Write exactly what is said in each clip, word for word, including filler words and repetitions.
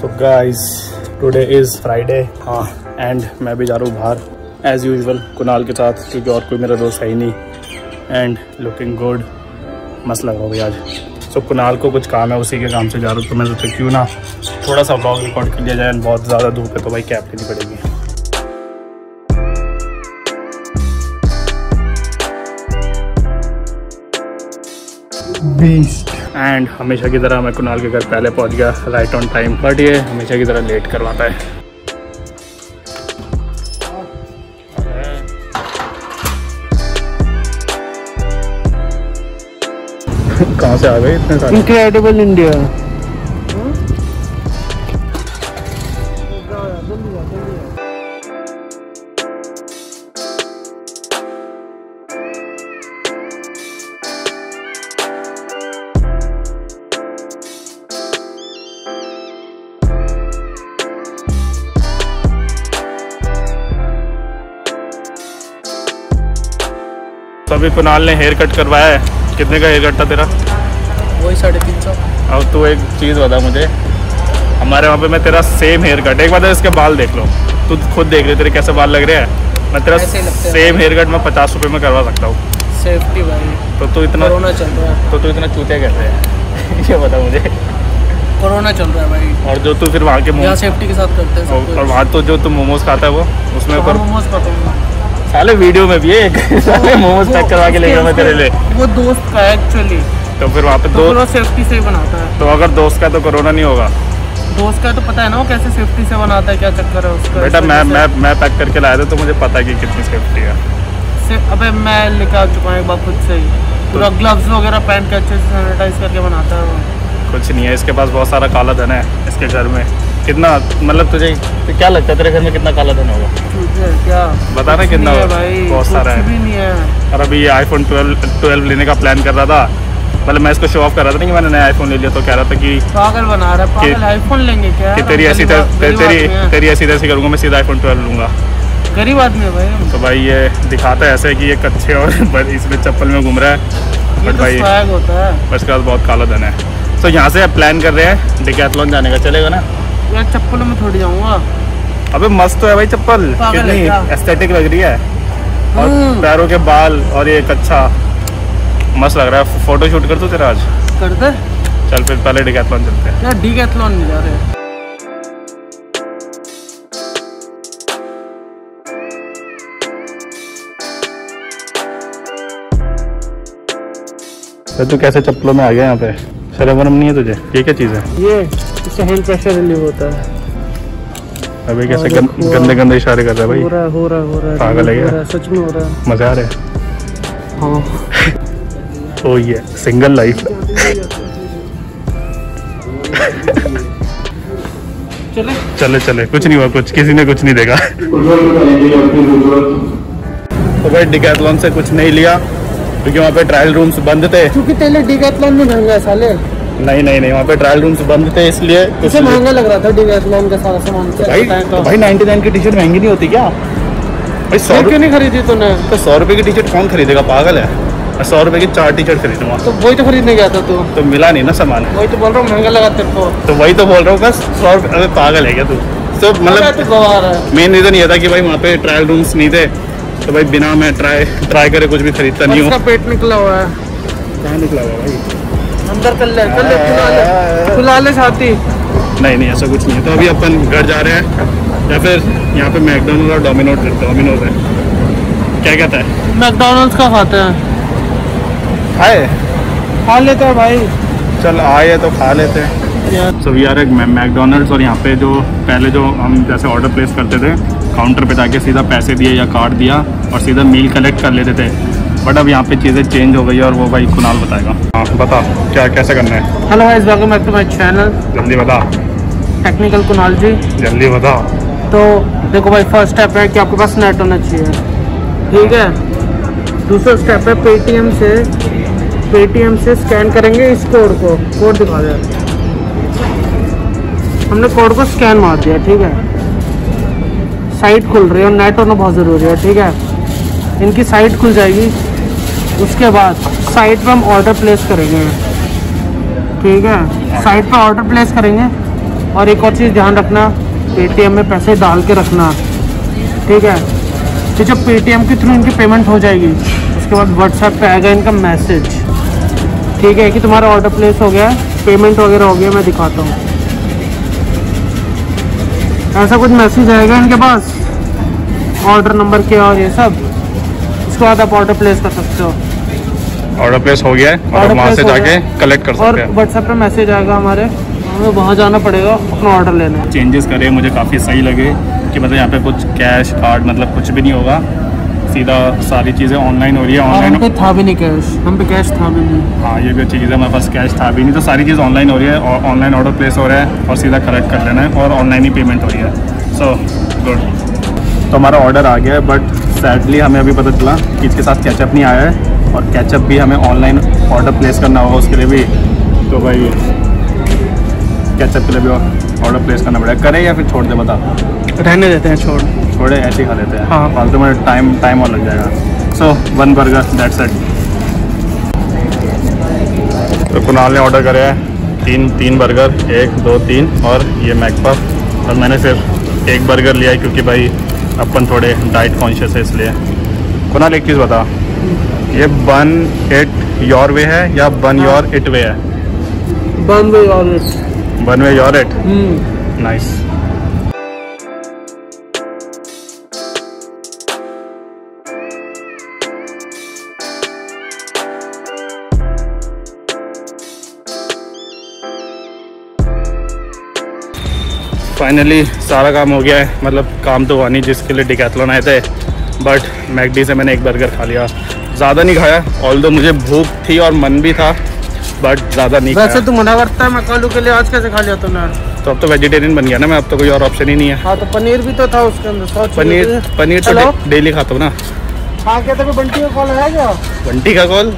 So guys today is Friday. हाँ, and मैं भी जा रहा हूँ बाहर एज़ यूजुअल कुणाल के साथ, क्योंकि और कोई मेरा दोस्त है ही नहीं। एंड लुकिंग गुड, मस्त लग रहा होगी आज। सो so, कुणाल को कुछ काम है, उसी के काम से जा रहा हूँ, तो मैंने सोचा क्यों ना थोड़ा सा व्लॉग रिकॉर्ड कर लिया जाए। एंड बहुत ज़्यादा धूप है तो भाई कैब लेनी पड़ेगी। एंड हमेशा की तरह मैं कुणाल के घर पहले पहुंच गया, राइट ऑन टाइम, बट ये हमेशा की तरह लेट करवाता है। कहाँ से आ गए इतने सारे? Incredible India. अभी कुणाल ने हेयर कट करवाया है। कितने का हेयर कट था तेरा? वही साढ़े तीन सौ। और तू एक चीज़ बता मुझे, हमारे वहाँ पे मैं तेरा सेम हेयर कट, एक बार इसके बाल देख लो, तू खुद देख रहे तेरे कैसे बाल लग रहे हैं। मैं तेरा सेम हेयर कट मैं पचास रुपये में करवा सकता हूँ। सेफ्टी भाई। तो तू इतना चल रहा है, तो तू इतना चूतिया कर रहे हैं। ये बता मुझे, कोरोना चल रहा है भाई। और जो तू फिर वहाँ के मोमोज सेफ्टी के साथ करते हैं, और वहाँ तो जो तू मोमोज खाता है वो उसमें मोमोज पकड़ूँगा साले वीडियो में भी एक साले मोमोज पैक करवा के ले गया मैं तेरे लिए। वो दोस्त का एक्चुअली, तो फिर वहाँ पे दोस्त तो सेफ्टी से बनाता है। तो अगर दोस्त का तो कोरोना नहीं होगा, दोस्त का तो पता है ना वो कैसे सेफ्टी से बनाता है, क्या चक्कर है उसका। बेटा मैं मैं मैं पैक करके लाया था तो मुझे पता है कि कितनी सेफ्टी है से, अबे मैं लेकर आ चुका हूँ एक बार खुद से ही, पूरा ग्लव्स वगैरह पहन के अच्छे से सैनिटाइज करके बनाता है वो। कुछ नहीं है, इसके पास बहुत सारा काला धन है इसके घर में। कितना मतलब तुझे क्या लगता है तेरे घर में कितना काला धन होगा? क्या बता रहे कितना है भाई, बहुत सारा है, भी नहीं है। और अभी आईफोन ट्वेल्व लेने का प्लान कर रहा था, मतलब मैं इसको शो ऑफ कर रहा था नहीं कि मैंने नया आईफोन ले लिया, तो कह रहा था कि पागल बना रहा है, पागल आईफोन लेंगे क्या कि तेरी ऐसी तरह तेरी ऐसी तरह से करूँगा, मैं सीधा आईफोन ट्वेल्व लूँगा। गरीब आदमी है भाई। तो भाई ये दिखाता है ऐसे कि ये कच्चे और इसमें चप्पल में घूम रहा है, बट भाई बस के बाद बहुत काला धन है। तो यहाँ से प्लान कर रहे हैं डेकाथलॉन जाने का, चलेगा ना? यार चप्पलों में थोड़ी जाऊंगा। अबे मस्त तो है भाई चप्पल, कितनी एस्थेटिक लग रही है, और पैरों के बाल और ये कच्चा मस्त लग रहा है। फोटो शूट कर दो तेरा आज कर दे। चल फिर पहले डेकाथलॉन चलते हैं। यार डेकाथलॉन नहीं जा रहे। तू कैसे चप्पलों में आ गया यहाँ पे? शर्म वरम नहीं है तुझे? ये क्या चीज़ है ये? इससे हैंड प्रेशर रिलीव होता है। अबे कैसे गंदे गंदे इशारे कर रहा है भाई। हो रहा हो रहा हो रहा पागल है क्या? सच में हो रहा है। मजा आ रहा है। हाँ ओ ये सिंगल लाइफ। चले चले चले कुछ नहीं हुआ, कुछ किसी ने कुछ नहीं देखा। तो भाई डेकाथलॉन से कुछ नहीं लिया क्योंकि वहाँ पे ट्रायल रूम्स बंद थे, क्योंकि पहले डेकाथलॉन में महंगा साले। नहीं नहीं नहीं वहाँ पे ट्रायल रूम्स बंद थे इसलिए इससे महंगा लग रहा था डेकाथलॉन का सारा सामान। तो भाई तो भाई निन्यानवे की टी शर्ट महंगी नहीं होती क्या भाई? सौ क्यों नहीं खरीदी तूने? तो सौ रुपये की टी शर्ट कौन खरीदेगा, पागल है? सौ रुपये की चार टी शर्ट खरीदूंगा। तो वही तो खरीदने गया था तू, तो मिला नहीं ना सामान, वही तो बोल रहा हूँ महंगा लगा तेरे को। तो वही तो बोल रहा हूँ बस सौ रुपये। अरे पागल है क्या तू? तो मतलब मेन रीज़न ये था कि भाई वहाँ पे ट्रायल रूम्स नहीं थे, तो भाई बिना मैं ट्राई ट्राई करे कुछ भी खरीदता नहीं हूँ। पेट निकला हुआ है। कहाँ निकला हुआ भाई? अंदर कर ले कर ले खुला ले छाती। नहीं नहीं ऐसा कुछ नहीं है। तो अभी अपन घर जा रहे हैं, या फिर यहाँ पे मैकडोनल्ड और डोमिनोज डोमिनोज है। क्या कहता है? मैकडोनल्ड्स का खाते हैं। खाए खा लेते हैं भाई, चल आए तो खा लेते हैं। So we are at McDonald's, और यहाँ पे जो पहले जो हम जैसे ऑर्डर प्लेस करते थे काउंटर पे जाके सीधा पैसे दिए या कार्ड दिया और सीधा मील कलेक्ट कर लेते थे, बट अब यहाँ पे चीज़ें चेंज हो गई है और वो भाई कुणाल बताएगा। हाँ बता क्या कैसे करना है। Hello guys, welcome back to my channel. जल्दी बता टेक्निकल कुणाल जी, जल्दी बता। तो देखो भाई, फर्स्ट स्टेप है कि आपके पास नेट होना चाहिए, ठीक है। दूसरा स्टेप है पेटीएम से पेटीएम से स्कैन करेंगे इस कोड को, कोड दिखा दें। हमने कोड को स्कैन मार दिया, ठीक है। साइट खुल रही है और नेट होना बहुत ज़रूरी है, ठीक है। इनकी साइट खुल जाएगी, उसके बाद साइट पर हम ऑर्डर प्लेस करेंगे, ठीक है। साइट पर ऑर्डर प्लेस करेंगे और एक और चीज़ ध्यान रखना, पेटीएम में पैसे डाल के रखना, ठीक है। तो जब पेटीएम के थ्रू इनकी पेमेंट हो जाएगी उसके बाद व्हाट्सएप पे आएगा इनका मैसेज, ठीक है, कि तुम्हारा ऑर्डर प्लेस हो गया, पेमेंट वगैरह हो गया। मैं दिखाता हूँ, ऐसा कुछ मैसेज आएगा इनके पास, ऑर्डर नंबर क्या और ये सब। उसके बाद आप ऑर्डर प्लेस कर सकते हो, ऑर्डर प्लेस हो गया है और वहाँ से जाके कलेक्ट कर सकते हैं। और व्हाट्सएप पर मैसेज आएगा हमारे, हमें वहाँ जाना पड़ेगा अपना ऑर्डर लेना। चेंजेस करे मुझे काफ़ी सही लगे कि मतलब यहाँ पे कुछ कैश कार्ड मतलब कुछ भी नहीं होगा, सीधा सारी चीज़ें ऑनलाइन हो रही है। ऑनलाइन हम पे था भी नहीं कैश, हम पे कैश था भी नहीं। हाँ ये भी चीज़ है, हमारे पास कैश था भी नहीं, तो सारी चीज़ ऑनलाइन हो रही है और ऑनलाइन ऑर्डर प्लेस हो रहा है और सीधा कलेक्ट कर लेना है और ऑनलाइन ही पेमेंट हो रही है। सो गुड, तो हमारा ऑर्डर आ गया है, बट सैडली हमें अभी पता चला कि इसके साथ कैचअप नहीं आया है और कैचअप भी हमें ऑनलाइन ऑर्डर प्लेस करना होगा उसके लिए भी। तो भाई कैचअप के लिए भी ऑर्डर प्लेस करना पड़ेगा, करें या फिर छोड़ दे, बता। रहने देते हैं, छोड़ छोड़े ऐसे ही खा लेते हैं। हाँ फालतू में टाइम टाइम और लग जाएगा। So one burger that's it. तो कुणाल ने ऑर्डर करे है तीन तीन बर्गर, एक दो तीन और ये मैकपफ, और मैंने सिर्फ एक बर्गर लिया है क्योंकि भाई अपन थोड़े डाइट कॉन्शियस है इसलिए। कुणाल एक चीज़ बता, ये बन इट योर वे है या बन योर इट वे है? One way you're it. One way you're at. Hmm. Nice. Finally सारा काम हो गया है, मतलब काम तो हुआ नहीं जिसके लिए डिकैथलॉन आए थे, बट मैकडी से मैंने एक बर्गर खा लिया, ज़्यादा नहीं खाया। ऑल्दो मुझे भूख थी और मन भी था बट ज़्यादा नहीं। वैसे तू मना करता है मैं आलू के लिए, आज कैसे खा लिया तूने? तो अब तो वेजिटेरियन बन गया ना मैं, अब तो कोई और ऑप्शन ही नहीं है। हाँ तो पनीर भी तो था उसके अंदर, पनीर पनीर तो डेली खाता हूँ ना। हाँ क्या था, बंटी का कॉल आया क्या? बंटी का कॉल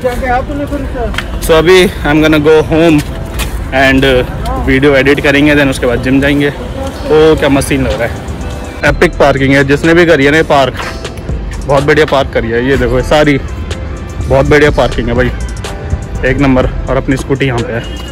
क्या क्या तूने फिर? सो अभी I am gonna go home and video edit करेंगे, देन उसके बाद जिम जाएंगे। तो क्या मशीन लग रहा है, एपिक पार्किंग है जिसने भी करी है ना, पार्क बहुत बढ़िया पार्क करी है। ये देखो सारी बहुत बढ़िया पार्किंग है भाई, एक नंबर। और अपनी स्कूटी यहाँ पे है।